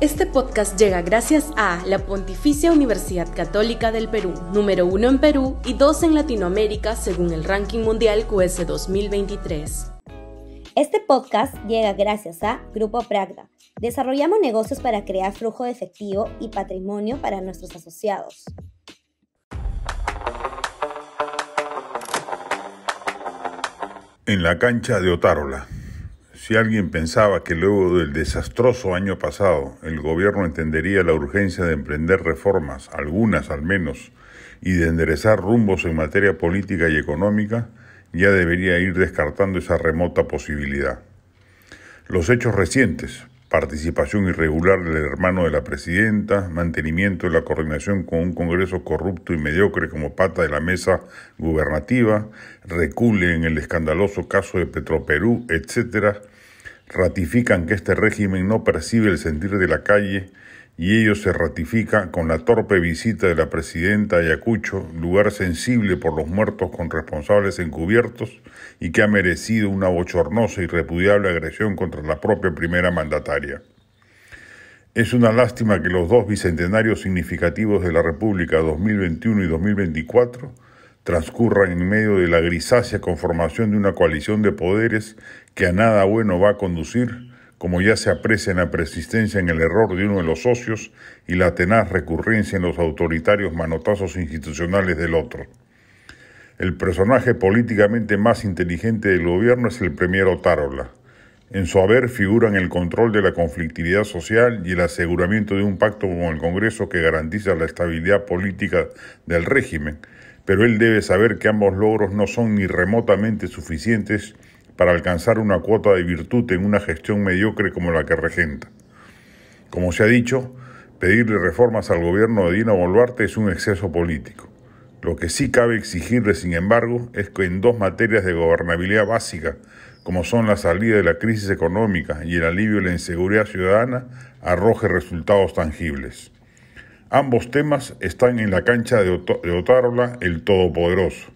Este podcast llega gracias a la Pontificia Universidad Católica del Perú, número 1 en Perú y 2 en Latinoamérica según el ranking mundial QS 2023. Este podcast llega gracias a Grupo Pragda. Desarrollamos negocios para crear flujo de efectivo y patrimonio para nuestros asociados. En la cancha de Otárola. Si alguien pensaba que luego del desastroso año pasado el gobierno entendería la urgencia de emprender reformas, algunas al menos, y de enderezar rumbos en materia política y económica, ya debería ir descartando esa remota posibilidad. Los hechos recientes, participación irregular del hermano de la presidenta, mantenimiento de la coordinación con un congreso corrupto y mediocre como pata de la mesa gubernativa, recule en el escandaloso caso de Petroperú, etc., ratifican que este régimen no percibe el sentir de la calle y ello se ratifica con la torpe visita de la presidenta a Ayacucho, lugar sensible por los muertos con responsables encubiertos y que ha merecido una bochornosa y repudiable agresión contra la propia primera mandataria. Es una lástima que los dos bicentenarios significativos de la República 2021 y 2024 transcurran en medio de la grisácea conformación de una coalición de poderes que a nada bueno va a conducir, como ya se aprecia en la persistencia en el error de uno de los socios y la tenaz recurrencia en los autoritarios manotazos institucionales del otro. El personaje políticamente más inteligente del gobierno es el premier Otárola. En su haber figuran el control de la conflictividad social y el aseguramiento de un pacto con el Congreso que garantiza la estabilidad política del régimen, pero él debe saber que ambos logros no son ni remotamente suficientes para alcanzar una cuota de virtud en una gestión mediocre como la que regenta. Como se ha dicho, pedirle reformas al gobierno de Dino Boluarte es un exceso político. Lo que sí cabe exigirle, sin embargo, es que en dos materias de gobernabilidad básica, como son la salida de la crisis económica y el alivio de la inseguridad ciudadana, arroje resultados tangibles. Ambos temas están en la cancha de Otárola, el todopoderoso.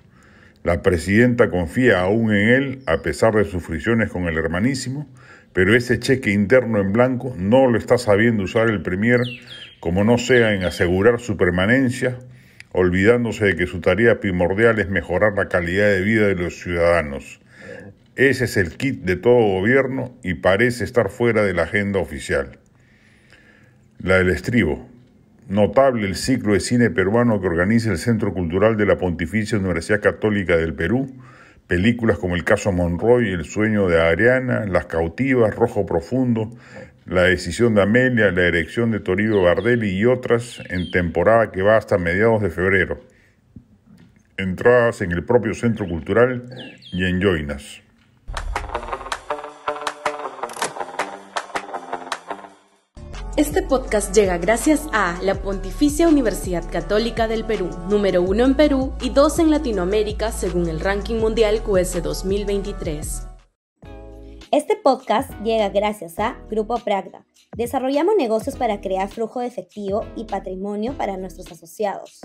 La presidenta confía aún en él a pesar de sus fricciones con el hermanísimo, pero ese cheque interno en blanco no lo está sabiendo usar el premier, como no sea en asegurar su permanencia, olvidándose de que su tarea primordial es mejorar la calidad de vida de los ciudadanos. Ese es el kit de todo gobierno y parece estar fuera de la agenda oficial. La del estribo. Notable el ciclo de cine peruano que organiza el Centro Cultural de la Pontificia Universidad Católica del Perú, películas como El caso Monroy, El sueño de Ariana, Las cautivas, Rojo profundo, La decisión de Amelia, La erección de Toribio Bardelli y otras en temporada que va hasta mediados de febrero. Entradas en el propio Centro Cultural y en Joynas. Este podcast llega gracias a la Pontificia Universidad Católica del Perú, número 1 en Perú y 2 en Latinoamérica según el ranking mundial QS 2023. Este podcast llega gracias a Grupo Pragda. Desarrollamos negocios para crear flujo de efectivo y patrimonio para nuestros asociados.